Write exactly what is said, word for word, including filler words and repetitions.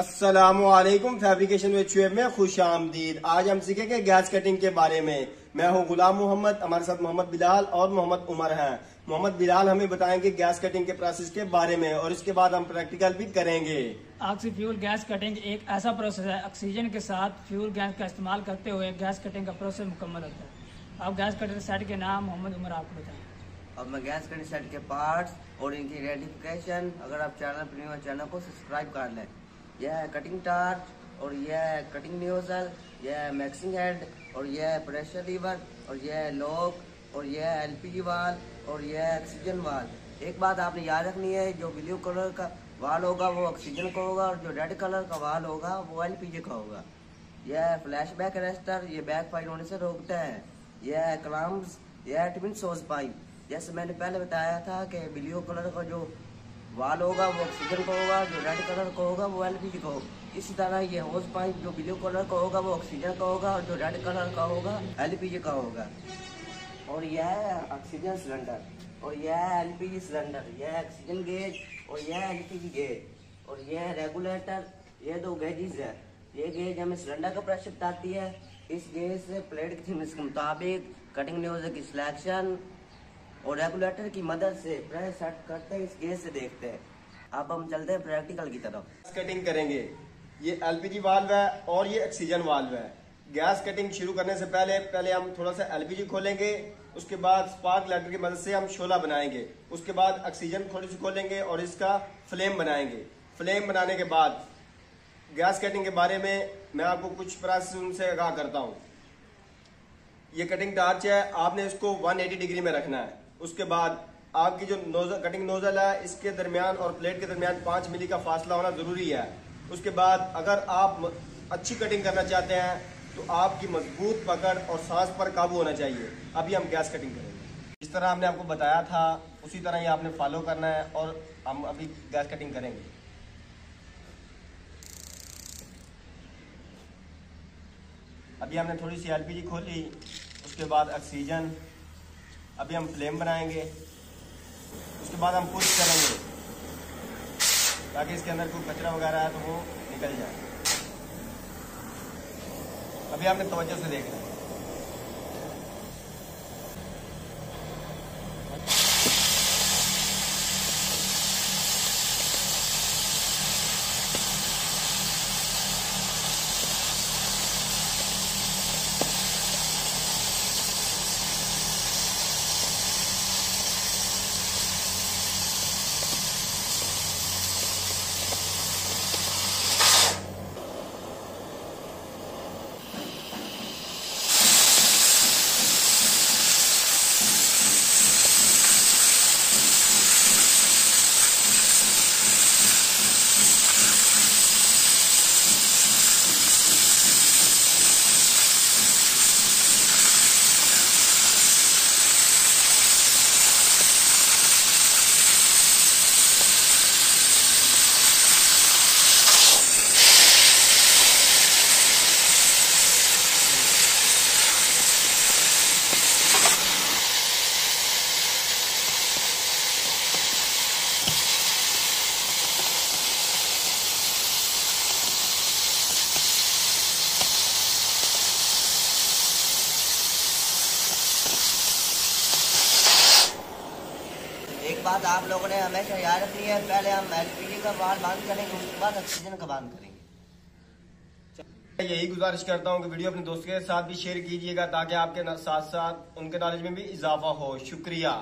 अस्सलामुअलैकुम, fabrication with Shoaib में खुश आमदीद। आज हम सीखेंगे गैस कटिंग के बारे में। मैं हूं गुलाम मोहम्मद, हमारे साथ मोहम्मद बिलाल और मोहम्मद उमर हैं। मोहम्मद बिलाल हमें बताएंगे गैस कटिंग के प्रोसेस के बारे में और इसके बाद हम प्रैक्टिकल भी करेंगे। ऑक्सी फ्यूल गैस कटिंग एक ऐसा प्रोसेस है, ऑक्सीजन के साथ फ्यूल गैस का इस्तेमाल करते हुए गैस कटिंग का प्रोसेस मुकम्मल होता है। अब गैस कटिंग सेट के नाम मोहम्मद उमर आपको बताएं। अब मैं गैस कटिंग सेट के पार्ट्स और इनकी आइडेंटिफिकेशन, अगर आप चैनल पर न्यू हैं चैनल को सब्सक्राइब कर लें। यह है कटिंग टार्च और यह है कटिंग नोजल, यह है मैक्सिंग हेड और यह है प्रेशर लीवर और यह है लॉक और यह है एलपीजी वाल और यह है ऑक्सीजन वाल। एक बात आपने याद रखनी है, जो ब्लू कलर का वाल होगा वो ऑक्सीजन का होगा और जो रेड कलर का वाल होगा वो एलपीजी का होगा। यह है फ्लैश बैक अरेस्टर, ये बैक फायर होने से रोकता है। यह है क्लम्प्स, यह है ट्विन सोर्स पाइप। जैसे मैंने पहले बताया था कि ब्लू कलर का जो वाल होगा वो ऑक्सीजन का होगा, जो रेड कलर का होगा वो एलपीजी का होगा। इसी तरह ये होज पाइप जो ब्लू कलर का होगा वो ऑक्सीजन का होगा और जो रेड कलर का होगा एलपीजी का होगा। और यह है ऑक्सीजन सिलेंडर और यह है एलपीजी सिलेंडर, यह है ऑक्सीजन गेज और यह है एलपीजी गेज और यह है रेगुलेटर। ये दो गेजेज है, ये गेज हमें सिलेंडर का प्रेशर बताती है। इस गेज से प्लेट की थिकनेस के मुताबिक कटिंग नोजल की सिलेक्शन और रेगुलेटर की मदद से प्रेस सेट करते हैं, इस गेज से देखते हैं। अब हम चलते हैं प्रैक्टिकल की तरफ। गैस कटिंग करेंगे, ये एलपीजी वाल्व है और ये ऑक्सीजन वाल्व है। गैस कटिंग शुरू करने से पहले पहले हम थोड़ा सा एलपीजी खोलेंगे, उसके बाद स्पार्क लाइटर की मदद से हम शोला बनाएंगे, उसके बाद ऑक्सीजन थोड़ी सी खोलेंगे और इसका फ्लेम बनाएंगे। फ्लेम बनाने के बाद गैस कटिंग के बारे में मैं आपको कुछ प्रोसेस उनसे आगाह करता हूँ। ये कटिंग टार्च है, आपने इसको एक सौ अस्सी डिग्री में रखना है। उसके बाद आपकी जो नोजल कटिंग नोजल है इसके दरमियान और प्लेट के दरमियान पाँच मिली का फासला होना ज़रूरी है। उसके बाद अगर आप अच्छी कटिंग करना चाहते हैं तो आपकी मजबूत पकड़ और सांस पर काबू होना चाहिए। अभी हम गैस कटिंग करेंगे, जिस तरह हमने आपको बताया था उसी तरह ही आपने फॉलो करना है और हम अभी गैस कटिंग करेंगे। अभी हमने थोड़ी सी एलपीजी खोली, उसके बाद ऑक्सीजन, अभी हम फ्लेम बनाएंगे, उसके बाद हम पुश करेंगे ताकि इसके अंदर कोई कचरा वगैरह है तो वो निकल जाए। अभी आपने तवज्जो से देखना है। बात आप लोगों ने हमेशा याद रखनी है, पहले हम एलपीजी का वाल्व बंद करेंगे उसके बाद ऑक्सीजन का बंद करेंगे। यही गुजारिश करता हूं कि वीडियो अपने दोस्तों के साथ भी शेयर कीजिएगा ताकि आपके साथ साथ उनके नॉलेज में भी इजाफा हो। शुक्रिया।